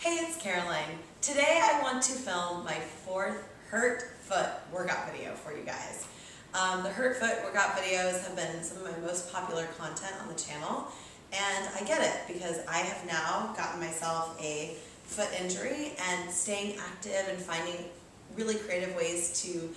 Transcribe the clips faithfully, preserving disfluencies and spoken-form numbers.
Hey, it's Caroline. Today I want to film my fourth Hurt Foot workout video for you guys. Um, the Hurt Foot workout videos have been some of my most popular content on the channel, and I get it because I have now gotten myself a foot injury, and staying active and finding really creative ways to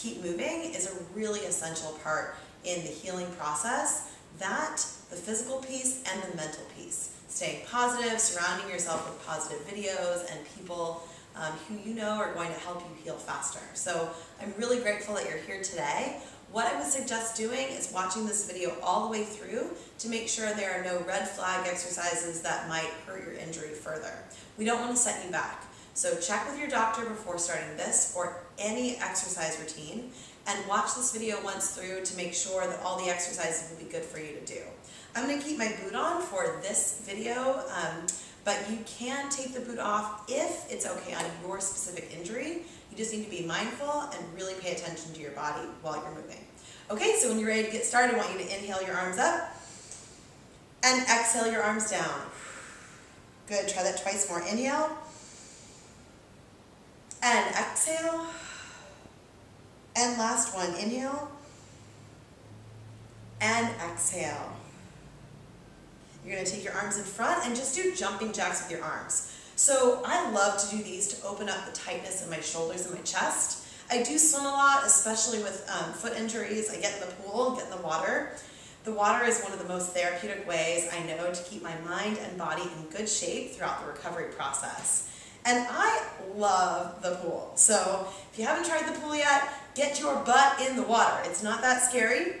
keep moving is a really essential part in the healing process. That, the physical piece, and the mental piece. Staying positive, surrounding yourself with positive videos and people um, who you know are going to help you heal faster. So I'm really grateful that you're here today. What I would suggest doing is watching this video all the way through to make sure there are no red flag exercises that might hurt your injury further. We don't want to set you back. So check with your doctor before starting this or any exercise routine, and watch this video once through to make sure that all the exercises will be good for you to do. I'm going to keep my boot on for this video, um, but you can take the boot off if it's okay on your specific injury. You just need to be mindful and really pay attention to your body while you're moving. Okay, so when you're ready to get started, I want you to inhale your arms up and exhale your arms down. Good, try that twice more. Inhale and exhale. And last one, inhale and exhale. You're gonna take your arms in front and just do jumping jacks with your arms. So I love to do these to open up the tightness in my shoulders and my chest. I do swim a lot, especially with um, foot injuries. I get in the pool, get in the water. The water is one of the most therapeutic ways I know to keep my mind and body in good shape throughout the recovery process. And I love the pool. So if you haven't tried the pool yet, get your butt in the water. It's not that scary,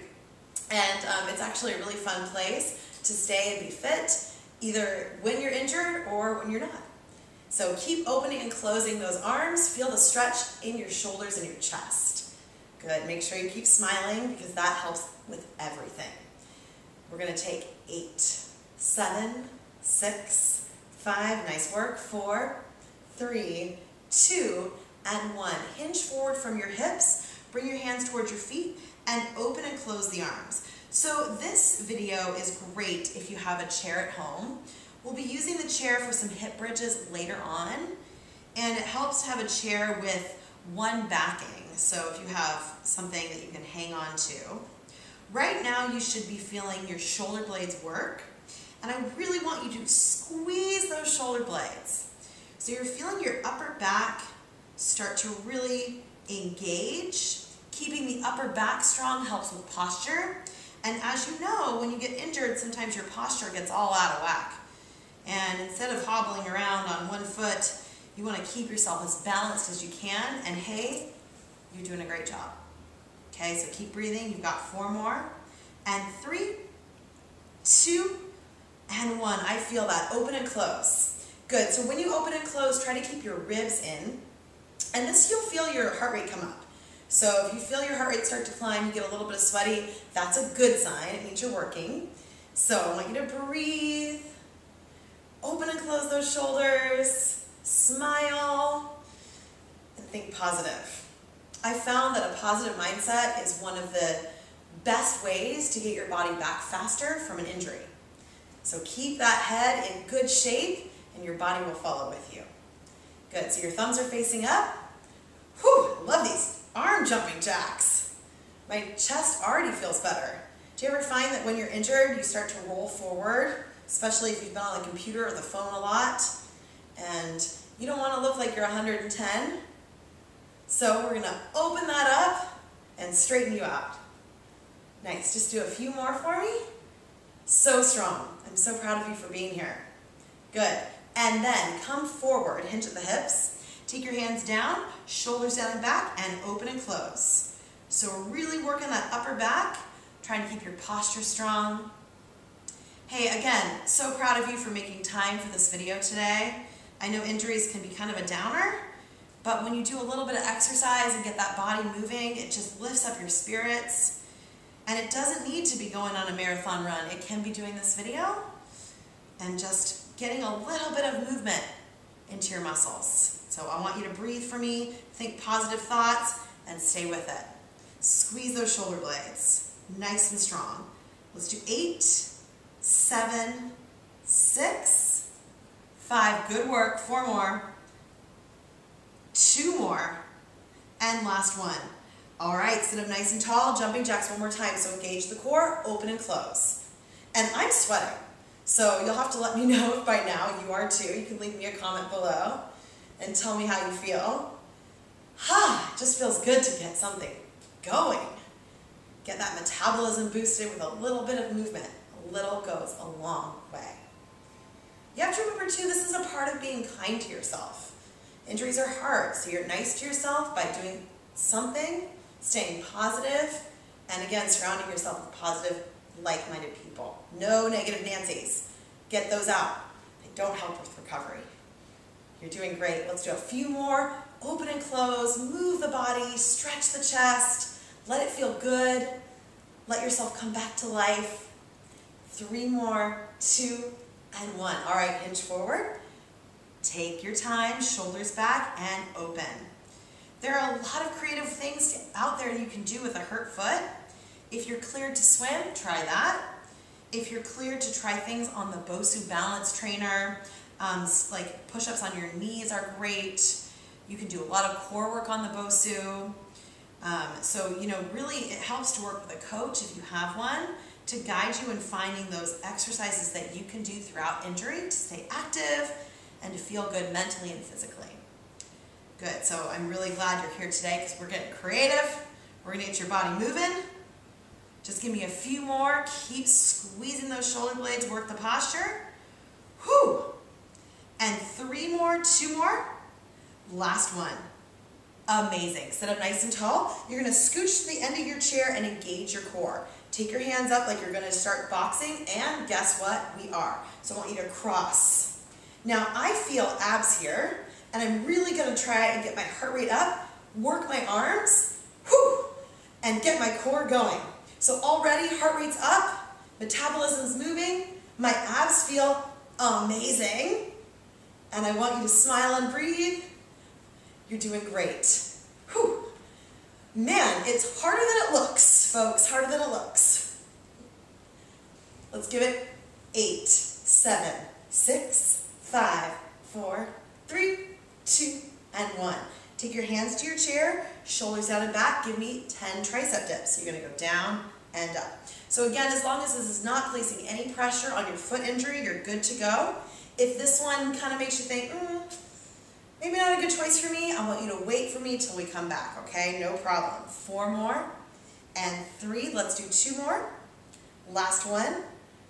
and um, it's actually a really fun place to stay and be fit, either when you're injured or when you're not. So keep opening and closing those arms. Feel the stretch in your shoulders and your chest. Good, make sure you keep smiling because that helps with everything. We're gonna take eight, seven, six, five, nice work, four, three, two, and one. Hinge forward from your hips, bring your hands towards your feet, and open and close the arms. So this video is great if you have a chair at home. We'll be using the chair for some hip bridges later on, and it helps to have a chair with one backing, so if you have something that you can hang on to. Right now you should be feeling your shoulder blades work, and I really want you to squeeze those shoulder blades. So you're feeling your upper back start to really engage. Keeping the upper back strong helps with posture. And as you know, when you get injured, sometimes your posture gets all out of whack. And instead of hobbling around on one foot, you want to keep yourself as balanced as you can. And hey, you're doing a great job. Okay, so keep breathing. You've got four more. And three, two, and one. I feel that. Open and close. Good, so when you open and close, try to keep your ribs in, and this you'll feel your heart rate come up. So if you feel your heart rate start to climb, you get a little bit of sweaty, that's a good sign, it means you're working. So I want you to breathe, open and close those shoulders, smile, and think positive. I found that a positive mindset is one of the best ways to get your body back faster from an injury. So keep that head in good shape, and your body will follow with you. Good, so your thumbs are facing up. Whew, I love these arm jumping jacks. My chest already feels better. Do you ever find that when you're injured, you start to roll forward, especially if you've been on the computer or the phone a lot, and you don't want to look like you're one hundred ten? So we're gonna open that up and straighten you out. Nice, just do a few more for me. So strong, I'm so proud of you for being here. Good. And then come forward, hinge at the hips, take your hands down, shoulders down and back, and open and close. So really working that upper back, trying to keep your posture strong. Hey, again, so proud of you for making time for this video today. I know injuries can be kind of a downer, but when you do a little bit of exercise and get that body moving, it just lifts up your spirits. And it doesn't need to be going on a marathon run. It can be doing this video and just getting a little bit of movement into your muscles. So I want you to breathe for me, think positive thoughts, and stay with it. Squeeze those shoulder blades, nice and strong. Let's do eight, seven, six, five, good work, four more, two more, and last one. All right, sit up nice and tall, jumping jacks one more time. So engage the core, open and close. And I'm sweating, so you'll have to let me know if by now you are too. You can leave me a comment below and tell me how you feel. Ha, it just feels good to get something going. Get that metabolism boosted with a little bit of movement. A little goes a long way. You have to remember too, this is a part of being kind to yourself. Injuries are hard, so you're nice to yourself by doing something, staying positive, and again, surrounding yourself with positive, like-minded people. No negative Nancy's. Get those out. They don't help with recovery. You're doing great. Let's do a few more. Open and close. Move the body. Stretch the chest. Let it feel good. Let yourself come back to life. Three more, two, and one. All right, hinge forward. Take your time, shoulders back, and open. There are a lot of creative things out there you can do with a hurt foot. If you're cleared to swim, try that. If you're cleared to try things on the BOSU balance trainer, um, like push-ups on your knees are great. You can do a lot of core work on the BOSU. Um, so, you know, really it helps to work with a coach if you have one to guide you in finding those exercises that you can do throughout injury to stay active and to feel good mentally and physically. Good, so I'm really glad you're here today because we're getting creative. We're gonna get your body moving. Just give me a few more. Keep squeezing those shoulder blades, work the posture. Whew! And three more, two more. Last one. Amazing. Sit up nice and tall. You're gonna scooch to the end of your chair and engage your core. Take your hands up like you're gonna start boxing, and guess what? We are. So I want you to cross. Now I feel abs here, and I'm really gonna try and get my heart rate up, work my arms, whew, and get my core going. So already heart rate's up, metabolism's moving, my abs feel amazing, and I want you to smile and breathe. You're doing great. Whew. Man, it's harder than it looks, folks, harder than it looks. Let's give it eight, seven, six, five, four, three, two, and one. Take your hands to your chair, shoulders out and back, give me ten tricep dips. You're gonna go down and up. So again, as long as this is not placing any pressure on your foot injury, you're good to go. If this one kind of makes you think, mm, maybe not a good choice for me, I want you to wait for me till we come back, okay? No problem. Four more and three. Let's do two more. Last one.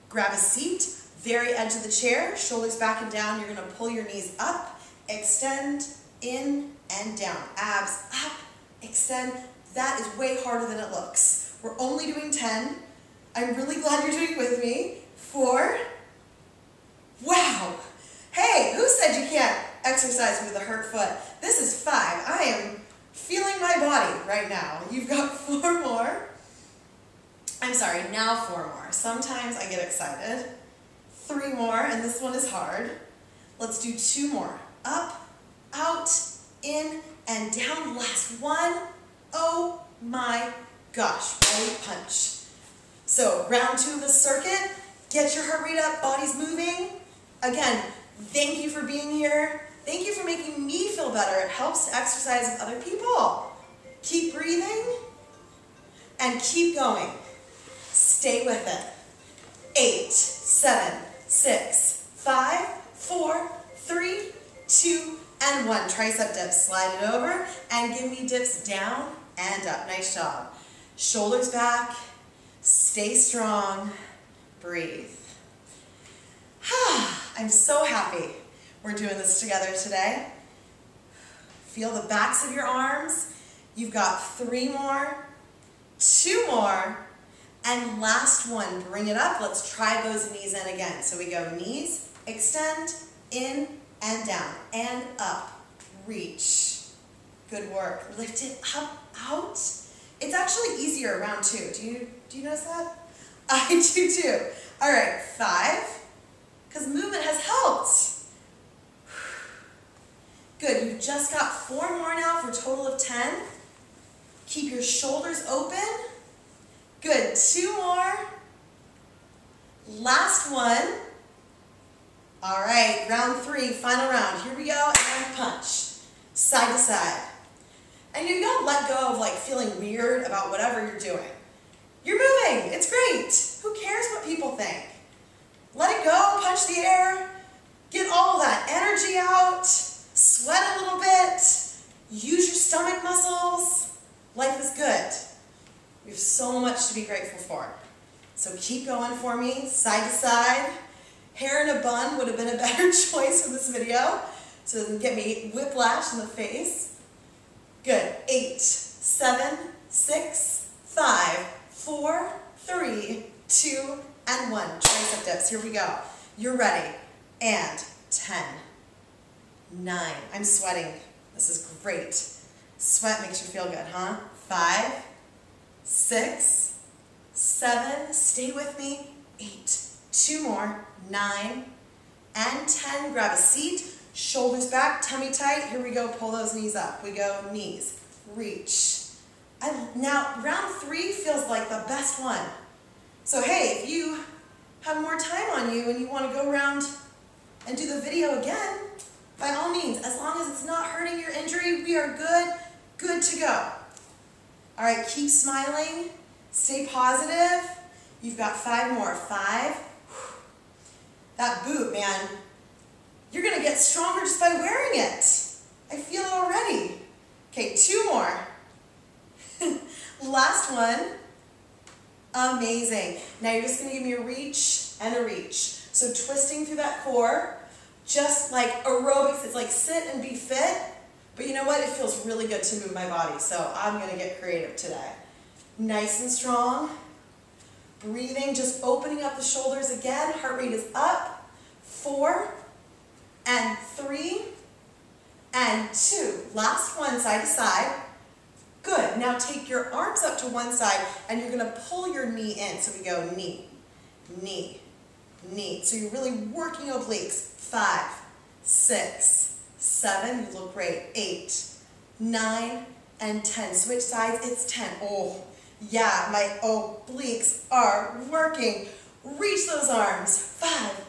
Grab a seat, very edge of the chair, shoulders back and down. You're gonna pull your knees up, extend, in and down. Abs up, extend. That is way harder than it looks. We're only doing ten. I'm really glad you're doing it with me. Four. Wow. Hey, who said you can't exercise with a hurt foot? This is five. I am feeling my body right now. You've got four more. I'm sorry, now four more. Sometimes I get excited. Three more, and this one is hard. Let's do two more. Up, out, in, and down. Last one. Oh my gosh. Belly punch. So round two of the circuit. Get your heart rate up. Body's moving. Again, thank you for being here. Thank you for making me feel better. It helps to exercise with other people. Keep breathing and keep going. Stay with it. Eight, seven, six, five, four, three, two, and one. Tricep dips, slide it over, and give me dips down and up. Nice job. Shoulders back, stay strong, breathe. I'm so happy we're doing this together today. Feel the backs of your arms. You've got three more, two more, and last one. Bring it up. Let's try those knees in again. So we go knees, extend, in, and down, and up, reach. Good work. Lift it up, out. It's actually easier round two. Do you, do you notice that? I do too. All right, five, because movement has helped. Good, you've just got four more now for a total of ten. Keep your shoulders open. Good, two more. Last one. All right, round three, final round. Here we go, and punch. Side to side. And you don't let go of like feeling weird about whatever you're doing. You're moving, it's great. Who cares what people think? Let it go, punch the air. Get all that energy out. Sweat a little bit. Use your stomach muscles. Life is good. We have so much to be grateful for. So keep going for me, side to side. Hair in a bun would have been a better choice for this video, so it doesn't get me whiplash in the face. Good, eight, seven, six, five, four, three, two, and one. Tricep dips, here we go. You're ready, and ten, nine, I'm sweating, this is great. Sweat makes you feel good, huh? Five, six, seven, stay with me, eight, two more, nine, and ten. Grab a seat, shoulders back, tummy tight. Here we go, pull those knees up. We go knees, reach. And now round three feels like the best one. So hey, if you have more time on you and you want to go around and do the video again, by all means, as long as it's not hurting your injury, we are good, good to go. All right, keep smiling, stay positive. You've got five more, five. That boot, man, you're gonna get stronger just by wearing it. I feel it already. Okay, two more. Last one. Amazing. Now you're just gonna give me a reach and a reach. So twisting through that core, just like aerobics, it's like sit and be fit, but you know what? It feels really good to move my body, so I'm gonna get creative today. Nice and strong. Breathing, just opening up the shoulders again. Heart rate is up. Four, and three, and two. Last one, side to side. Good. Now take your arms up to one side, and you're going to pull your knee in. So we go knee, knee, knee. So you're really working obliques. Five, six, seven. You look great. Eight, nine, and ten. Switch sides. It's ten. Oh. Yeah, my obliques are working. Reach those arms. Five,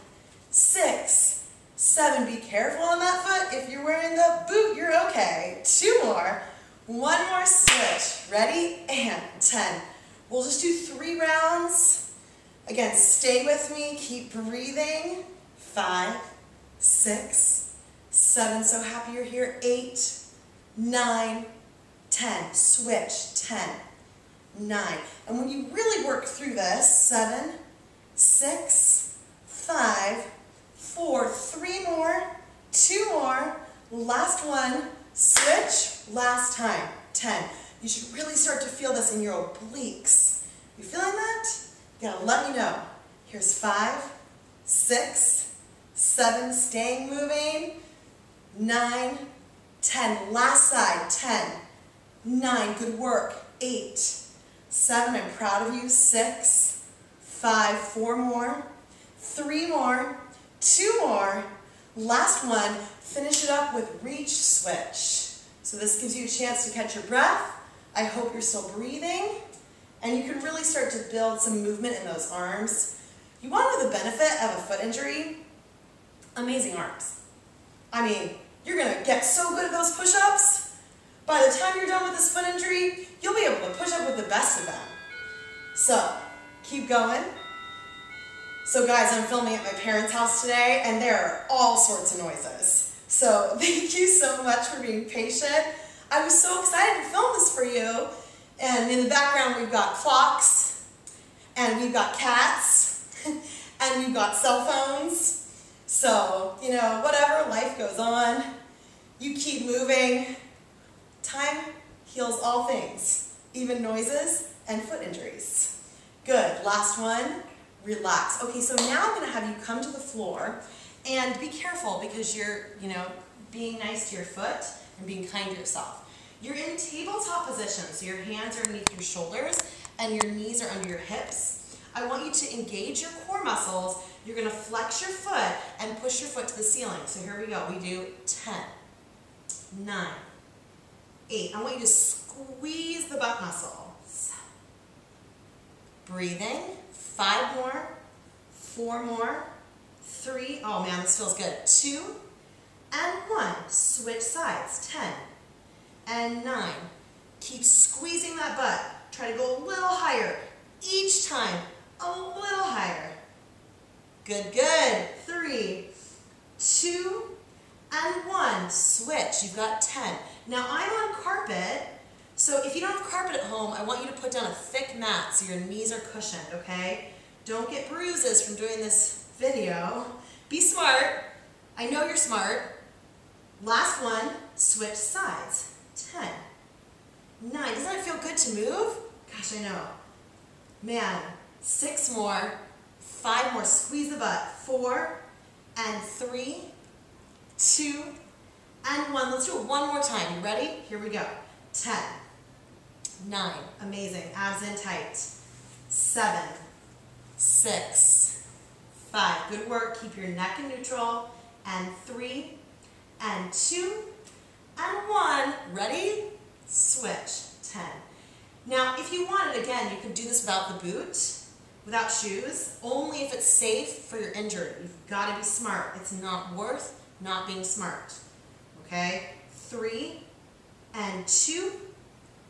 six, seven. Be careful on that foot. If you're wearing the boot, you're okay. Two more. One more switch. Ready? And ten. We'll just do three rounds. Again, stay with me. Keep breathing. Five, six, seven. So happy you're here. Eight, nine, ten. Switch. ten. Nine. And when you really work through this, seven, six, five, four, three more, two more, last one, switch, last time, ten. You should really start to feel this in your obliques. You feeling that? You gotta let me know. Here's five, six, seven, staying moving, nine, ten, last side, ten, nine, good work, eight, seven, I'm proud of you, six, five, four more, three more, two more, last one, finish it up with reach switch. So this gives you a chance to catch your breath. I hope you're still breathing, and you can really start to build some movement in those arms. You want to know the benefit of a foot injury? Amazing arms. I mean, you're going to get so good at those push-ups. By the time you're done with this foot injury, you'll be able to push up with the best of them. So, keep going. So guys, I'm filming at my parents' house today, and there are all sorts of noises. So thank you so much for being patient. I was so excited to film this for you. And in the background, we've got clocks, and we've got cats, and we've got cell phones. So, you know, whatever, life goes on. You keep moving. Time heals all things, even noises and foot injuries. Good, last one, relax. Okay, so now I'm gonna have you come to the floor, and be careful because you're, you know, being nice to your foot and being kind to yourself. You're in tabletop position, so your hands are underneath your shoulders and your knees are under your hips. I want you to engage your core muscles. You're gonna flex your foot and push your foot to the ceiling. So here we go, we do ten, nine, eight. I want you to squeeze the butt muscle. Seven. Breathing. Five more. Four more. three, oh man, this feels good, two, and one. Switch sides, ten, and nine. Keep squeezing that butt. Try to go a little higher each time, a little higher. Good, good, three, two, and one. Switch, you've got ten. Now I'm on carpet, so if you don't have carpet at home, I want you to put down a thick mat so your knees are cushioned, okay? Don't get bruises from doing this video. Be smart. I know you're smart. Last one, switch sides. ten, nine, doesn't it feel good to move? Gosh, I know. Man, six more, five more, squeeze the butt. Four, and three, two, and one. Let's do it one more time. You ready? Here we go. ten, nine, amazing, abs in tight. seven, six, five, good work, keep your neck in neutral, and three, and two, and one, ready, switch, ten. Now, if you wanted, again, you can do this without the boot, without shoes, only if it's safe for your injured. You've got to be smart. It's not worth not being smart, okay? Three, and two,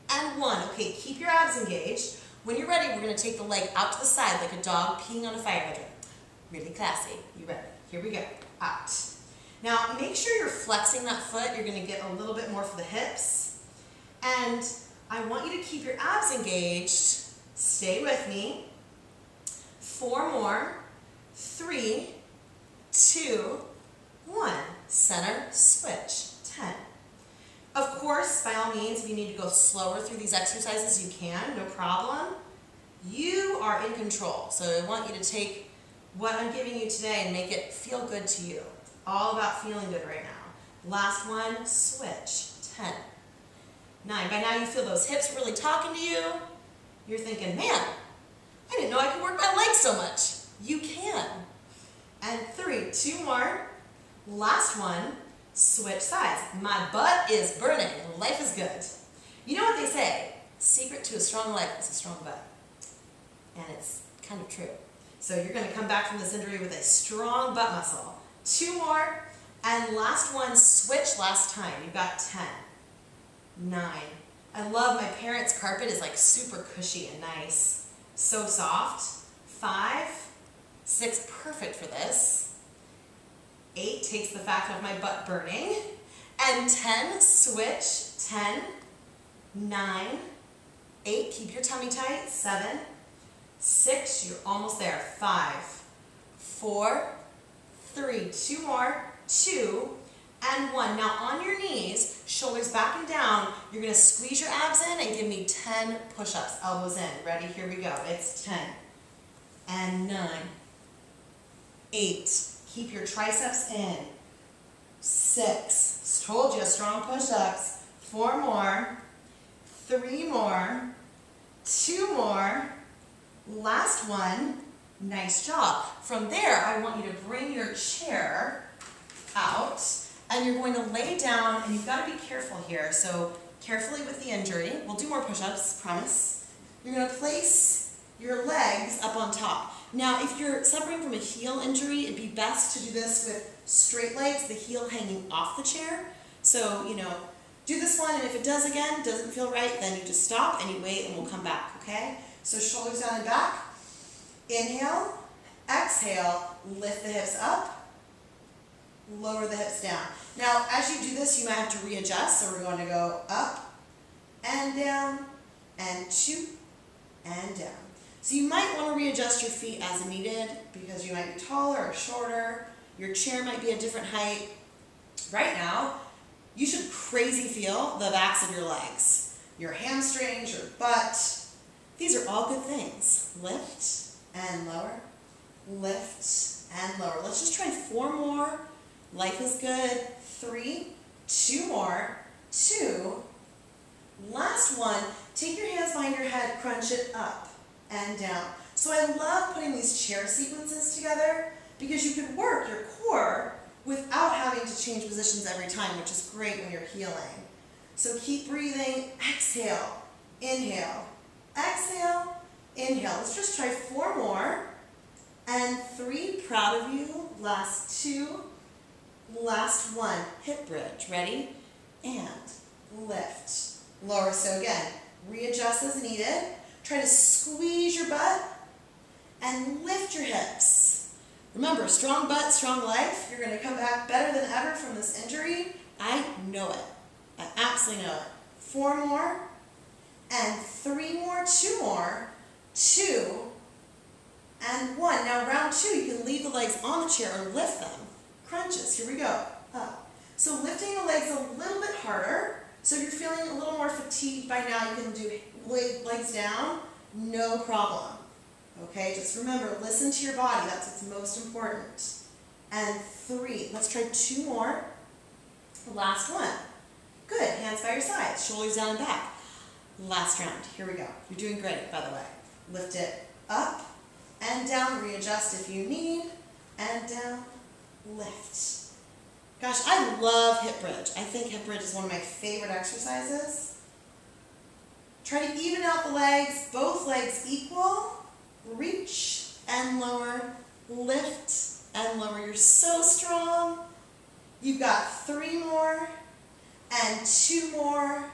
and one. Okay, keep your abs engaged. When you're ready, we're going to take the leg out to the side like a dog peeing on a fire hydrant. Really classy. You ready? Here we go. Out. Now, make sure you're flexing that foot. You're going to get a little bit more for the hips. And I want you to keep your abs engaged. Stay with me. Four more. Three, two, one. Center, switch. Ten. Of course, by all means, if you need to go slower through these exercises, you can, no problem. You are in control, so I want you to take what I'm giving you today and make it feel good to you. It's all about feeling good right now. Last one, switch, ten, nine. By now you feel those hips really talking to you. You're thinking, man, I didn't know I could work my legs so much. You can. And three, two more, last one. Switch sides. My butt is burning. Life is good. You know what they say? Secret to a strong life is a strong butt. And it's kind of true. So you're going to come back from this injury with a strong butt muscle. Two more. And last one, switch last time. You've got ten. nine. I love my parents' carpet. It's like super cushy and nice. So soft. five. six. Perfect for this. eight takes the fact of my butt burning, and ten, switch, ten, nine, eight, keep your tummy tight, seven, six, you're almost there, five, four, three, two more, two, and one. Now on your knees, shoulders back and down, you're going to squeeze your abs in and give me ten push-ups, elbows in, ready, here we go, it's ten, and nine, eight, keep your triceps in. Six. Told you, strong push-ups. Four more. Three more. Two more. Last one. Nice job. From there, I want you to bring your chair out, and you're going to lay down, and you've got to be careful here, so carefully with the injury. We'll do more push-ups, promise. You're going to place your legs up on top. Now, if you're suffering from a heel injury, it'd be best to do this with straight legs, the heel hanging off the chair. So, you know, do this one, and if it does again, doesn't feel right, then you just stop and you wait and we'll come back, okay? So shoulders down and back. Inhale, exhale, lift the hips up, lower the hips down. Now, as you do this, you might have to readjust, so we're going to go up and down and two and down. So you might want to readjust your feet as needed because you might be taller or shorter. Your chair might be a different height. Right now, you should crazy feel the backs of your legs, your hamstrings, your butt. These are all good things. Lift and lower, lift and lower. Let's just try four more. Life is good. Three, two more, two. Last one, take your hands behind your head, crunch it up and down. So I love putting these chair sequences together because you can work your core without having to change positions every time, which is great when you're healing. So keep breathing, exhale, inhale, exhale, inhale. Let's just try four more, and three, proud of you, last two, last one, hip bridge, ready? And lift, lower. So again, readjust as needed. Try to squeeze your butt and lift your hips. Remember, strong butt, strong life. You're gonna come back better than ever from this injury. I know it, I absolutely know it. Four more, and three more, two more, two, and one. Now round two, you can leave the legs on the chair or lift them. Crunches, here we go, up. So lifting the legs a little bit harder. So if you're feeling a little more fatigued by now, you can do legs down, no problem. Okay, just remember, listen to your body, that's what's most important. And three, let's try two more. Last one. Good, hands by your sides, shoulders down and back. Last round, here we go. You're doing great, by the way. Lift it up and down, readjust if you need, and down, lift. Gosh, I love hip bridge. I think hip bridge is one of my favorite exercises. Try to even out the legs, both legs equal. Reach and lower, lift and lower. You're so strong. You've got three more and two more.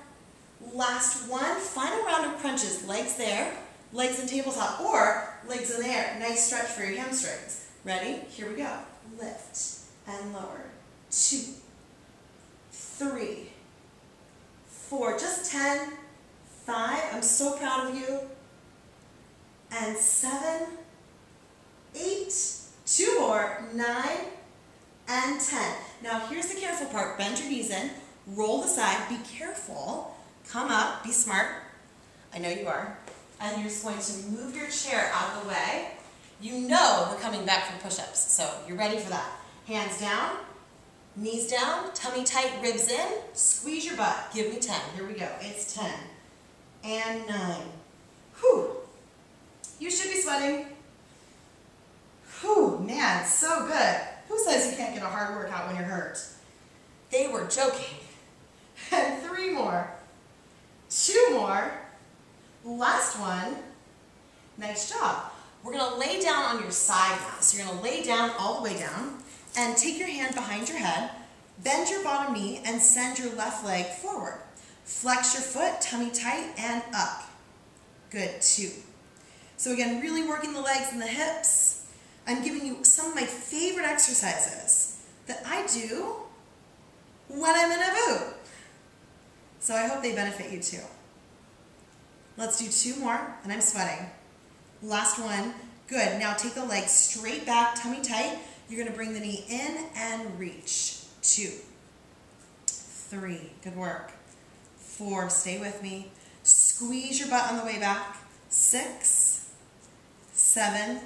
Last one, final round of crunches. Legs there, legs in tabletop, or legs in the air. Nice stretch for your hamstrings. Ready? Here we go. Lift and lower. Two, three, four, just ten, five, I'm so proud of you, and seven, eight, two more, nine, and ten. Now here's the careful part, bend your knees in, roll the side, be careful, come up, be smart, I know you are, and you're just going to move your chair out of the way. You know we're coming back from push-ups, so you're ready for that. Hands down. Knees down, tummy tight, ribs in, squeeze your butt. Give me ten. Here we go. It's ten. And nine. Whew. You should be sweating. Whew, man, so good. Who says you can't get a hard workout when you're hurt? They were joking. And three more. Two more. Last one. Nice job. We're going to lay down on your side now. So you're going to lay down all the way down. And take your hand behind your head, bend your bottom knee, and send your left leg forward. Flex your foot, tummy tight, and up. Good, two. So again, really working the legs and the hips. I'm giving you some of my favorite exercises that I do when I'm in a boot. So I hope they benefit you too. Let's do two more, and I'm sweating. Last one, good. Now take the leg straight back, tummy tight. You're going to bring the knee in and reach. Two, three, good work. Four, stay with me. Squeeze your butt on the way back. Six, seven,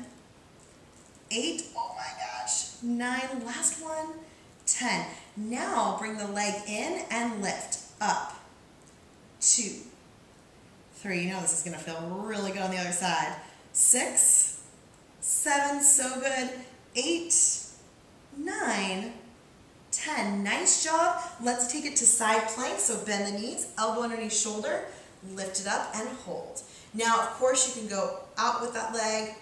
eight, oh my gosh, nine, last one, ten. Now bring the leg in and lift up. Two, three, you know this is going to feel really good on the other side. Six, seven, so good. Eight, nine, ten. Nice job. Let's take it to side plank. So bend the knees, elbow underneath shoulder, lift it up and hold. Now, of course, you can go out with that leg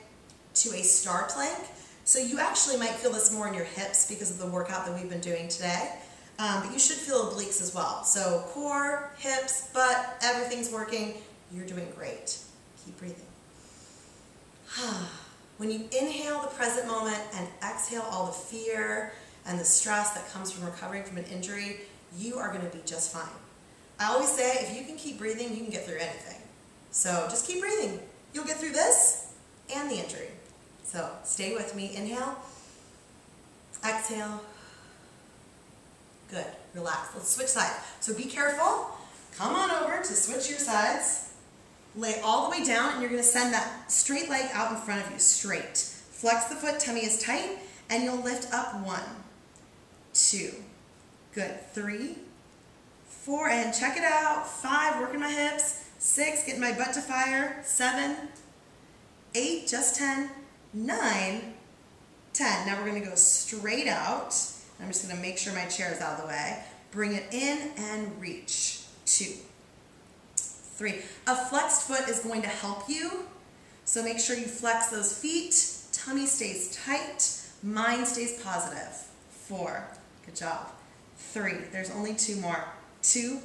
to a star plank. So you actually might feel this more in your hips because of the workout that we've been doing today. Um, but you should feel obliques as well. So core, hips, butt, everything's working. You're doing great. Keep breathing. When you inhale the present moment and exhale all the fear and the stress that comes from recovering from an injury, you are going to be just fine. I always say, if you can keep breathing, you can get through anything. So just keep breathing. You'll get through this and the injury. So stay with me. Inhale. Exhale. Good. Relax. Let's switch sides. So be careful. Come on over to switch your sides. Lay all the way down, and you're going to send that straight leg out in front of you, straight. Flex the foot, tummy is tight, and you'll lift up one, two, good, three, four, and check it out, five, working my hips, six, getting my butt to fire, seven, eight, just ten, nine, ten. Now we're going to go straight out. I'm just going to make sure my chair is out of the way. Bring it in and reach, two, three. A flexed foot is going to help you, so make sure you flex those feet, tummy stays tight, Mind stays positive. Four. Good job. Three. There's only two more. Two.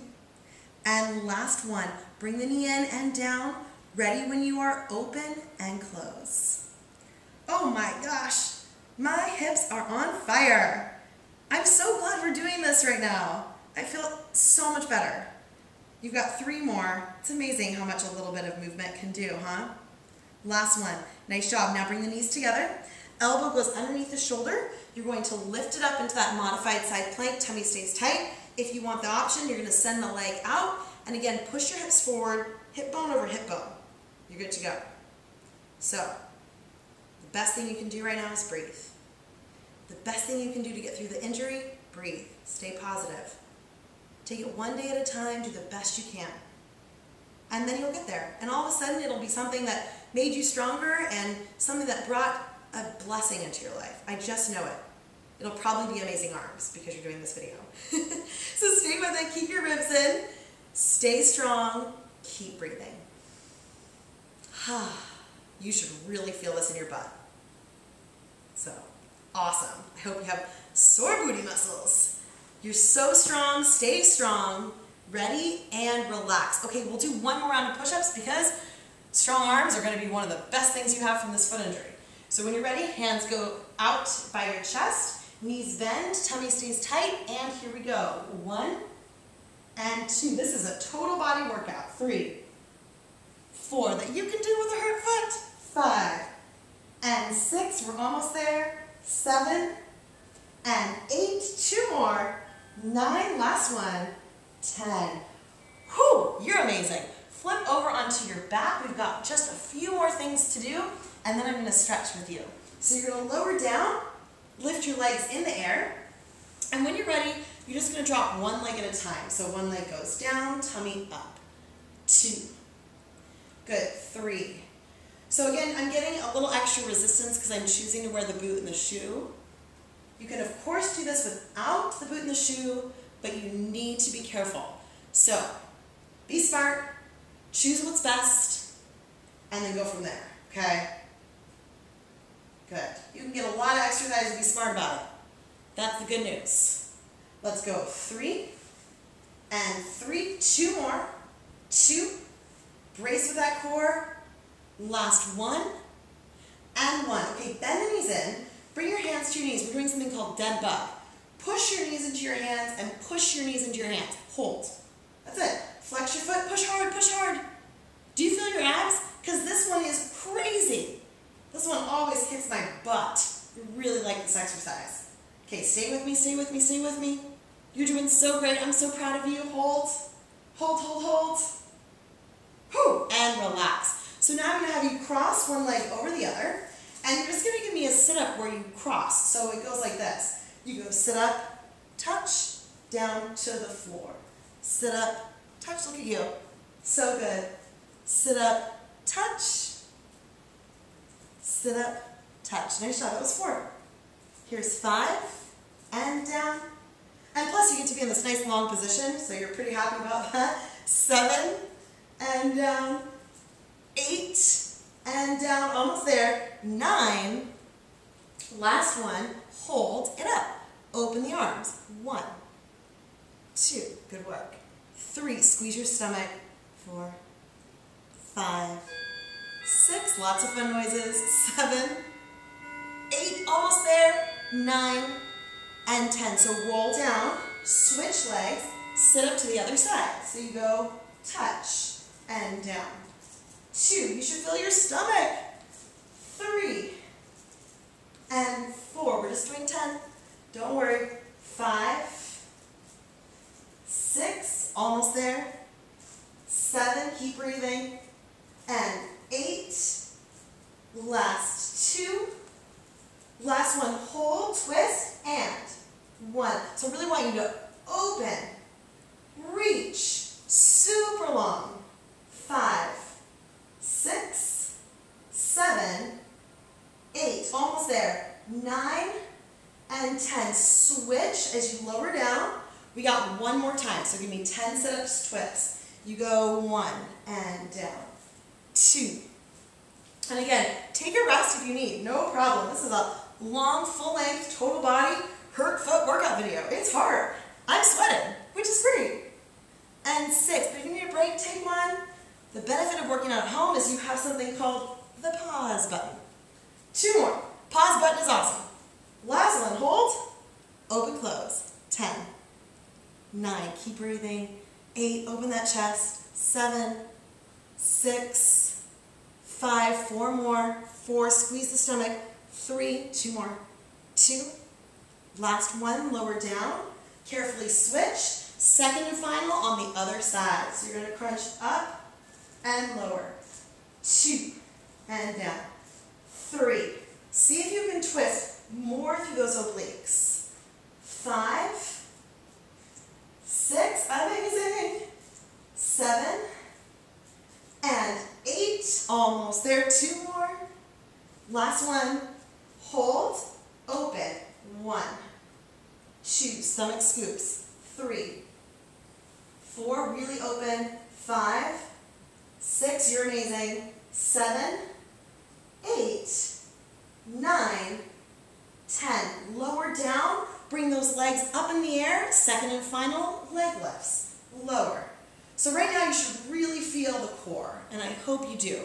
And last one. Bring the knee in and down. Ready when you are. Open and close. Oh my gosh. My hips are on fire. I'm so glad we're doing this right now. I feel so much better. You've got three more. It's amazing how much a little bit of movement can do, huh? Last one. Nice job. Now bring the knees together. Elbow goes underneath the shoulder. You're going to lift it up into that modified side plank. Tummy stays tight. If you want the option, you're going to send the leg out. And again, push your hips forward, hip bone over hip bone. You're good to go. So, the best thing you can do right now is breathe. The best thing you can do to get through the injury, breathe. Stay positive. Take it one day at a time. Do the best you can. And then you'll get there. And all of a sudden, it'll be something that made you stronger and something that brought a blessing into your life. I just know it. It'll probably be amazing arms because you're doing this video. So stay with it. Keep your ribs in. Stay strong. Keep breathing. You should really feel this in your butt. So awesome. I hope you have sore booty muscles. You're so strong. Stay strong. Ready and relax. Okay, we'll do one more round of push-ups because strong arms are going to be one of the best things you have from this foot injury. So when you're ready, hands go out by your chest, knees bend, tummy stays tight, and here we go. One and two. This is a total body workout. Three, four that you can do with a hurt foot. Five and six. We're almost there. Seven and eight. Two more. Nine. Last one. Ten. Whew, you're amazing. Flip over onto your back. We've got just a few more things to do, and then I'm going to stretch with you. So you're going to lower down, lift your legs in the air, and when you're ready, you're just going to drop one leg at a time. So one leg goes down, tummy up. Two. Good. Three. So again, I'm getting a little extra resistance because I'm choosing to wear the boot and the shoe. You can, of course, do this without the boot and the shoe, but you need to be careful. So be smart, choose what's best, and then go from there, okay? Good. You can get a lot of exercise and be smart about it. That's the good news. Let's go. Three, and three, two more, two, brace with that core, last one, and one. Okay, bend the knees in, bring your hands to your knees. We're doing something called dead bug. Push your knees into your hands and push your knees into your hands. Hold. That's it. Flex your foot, push hard, push hard. Do you feel your abs? Because this one is crazy. This one always kicks my butt. I really like this exercise. Okay, stay with me, stay with me, stay with me. You're doing so great. I'm so proud of you. Hold, hold, hold, hold. Whew, and relax. So now I'm going to have you cross one leg over the other, and you're just going to give me a sit-up where you cross. So it goes like this. You go sit up, touch, down to the floor. Sit up, touch, look at you. So good. Sit up, touch. Sit up, touch. Nice job, that was four. Here's five, and down. And plus you get to be in this nice long position, so you're pretty happy about that. Seven, and down. Eight, and down, almost there. Nine, last one, hold it up. Open the arms. One, two, good work. Three, squeeze your stomach. Four, five, six, lots of fun noises. Seven, eight, almost there. Nine, and ten. So roll down, switch legs, sit up to the other side. So you go touch and down. Two, you should feel your stomach. Three, and four. We're just doing ten. Don't worry. Five, six, almost there. Seven, keep breathing. And eight, last two. Last one, hold, twist, and one. So I really want you to open, reach, super long. Five, six, seven, eight, almost there. Nine, and ten. Switch as you lower down. We got one more time, so give me ten sit-ups, twists. You go one, and down. Two. And again, take a rest if you need. No problem. This is a long, full-length, total body, hurt foot workout video. It's hard. I'm sweating, which is great. And six, but if you need a break, take one. The benefit of working out at home is you have something called the pause button. Two more. Pause button is awesome. Last one, hold, open, close. ten, nine, keep breathing. eight, open that chest. seven, six, five, four more. four, squeeze the stomach. three, two more. two, last one, lower down. Carefully switch. Second and final on the other side. So you're going to crunch up and lower. two, and down. three, see if you can twist more through those obliques. five, six, amazing. seven, and eight, almost there. two more. Last one, hold, open. one, two, stomach scoops. three, four, really open. five, six, you're amazing. seven, eight, nine, ten. Lower down, bring those legs up in the air. Second and final, leg lifts, lower. So right now you should really feel the core, and I hope you do.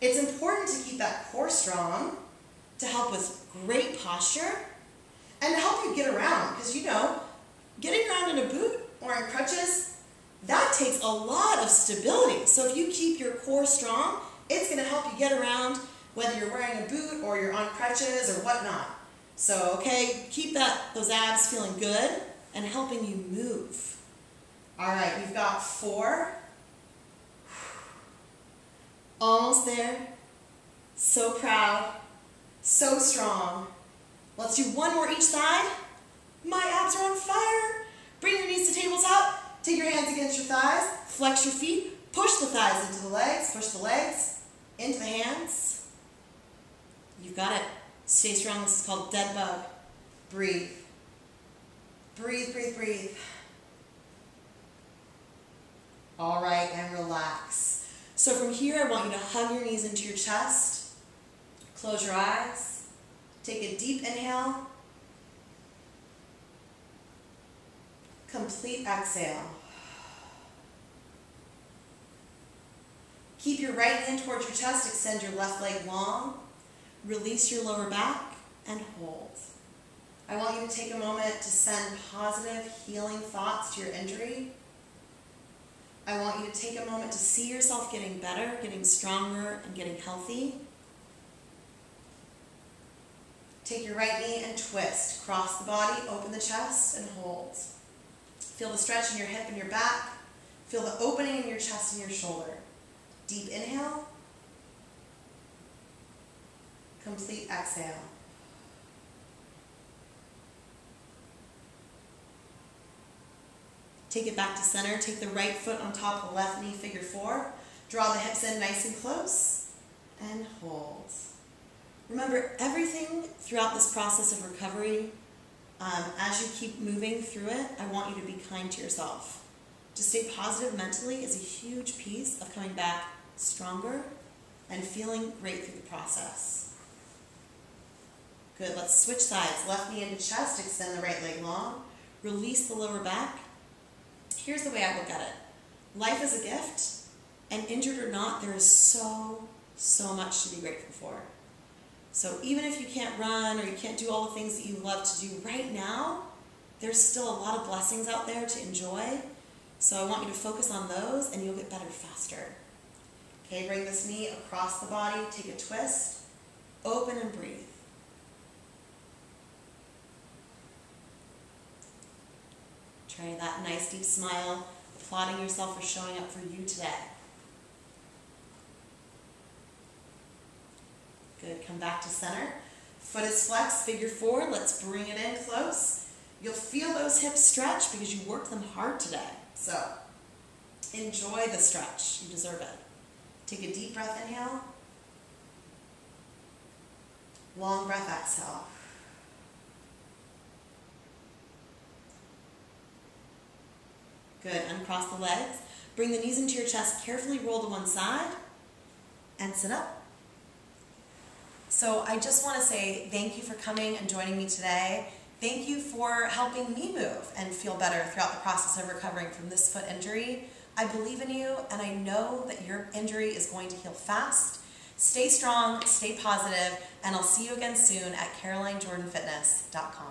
It's important to keep that core strong to help with great posture and to help you get around, because you know, getting around in a boot or in crutches, that takes a lot of stability. So if you keep your core strong, it's going to help you get around whether you're wearing a boot or you're on crutches or whatnot. So, okay, keep that those abs feeling good and helping you move. All right, we've got four. Almost there. So proud. So strong. Let's do one more each side. My abs are on fire. Bring your knees to tables up. Take your hands against your thighs. Flex your feet. Push the thighs into the legs. Push the legs into the hands. You've got it. Stay strong. This is called dead bug. Breathe. Breathe, breathe, breathe. All right, and relax. So from here, I want you to hug your knees into your chest. Close your eyes. Take a deep inhale. Complete exhale. Keep your right hand towards your chest, extend your left leg long, release your lower back, and hold. I want you to take a moment to send positive, healing thoughts to your injury. I want you to take a moment to see yourself getting better, getting stronger, and getting healthy. Take your right knee and twist. Cross the body, open the chest, and hold. Feel the stretch in your hip and your back. Feel the opening in your chest and your shoulder. Deep inhale. Complete exhale. Take it back to center. Take the right foot on top of the left knee, figure four. Draw the hips in nice and close. And hold. Remember, everything throughout this process of recovery, Um, as you keep moving through it, I want you to be kind to yourself. To stay positive mentally is a huge piece of coming back stronger and feeling great through the process. Good, let's switch sides. Left knee into chest, extend the right leg long, release the lower back. Here's the way I look at it. Life is a gift, and injured or not, there is so, so much to be grateful for. So even if you can't run or you can't do all the things that you love to do right now, there's still a lot of blessings out there to enjoy. So I want you to focus on those and you'll get better faster. Okay, bring this knee across the body, take a twist, open and breathe. Try that nice deep smile, applauding yourself for showing up for you today. Good, come back to center. Foot is flexed, figure four. Let's bring it in close. You'll feel those hips stretch because you worked them hard today. So enjoy the stretch. You deserve it. Take a deep breath, inhale. Long breath, exhale. Good, uncross the legs. Bring the knees into your chest. Carefully roll to one side and sit up. So I just want to say thank you for coming and joining me today. Thank you for helping me move and feel better throughout the process of recovering from this foot injury. I believe in you, and I know that your injury is going to heal fast. Stay strong, stay positive, and I'll see you again soon at Caroline Jordan Fitness dot com.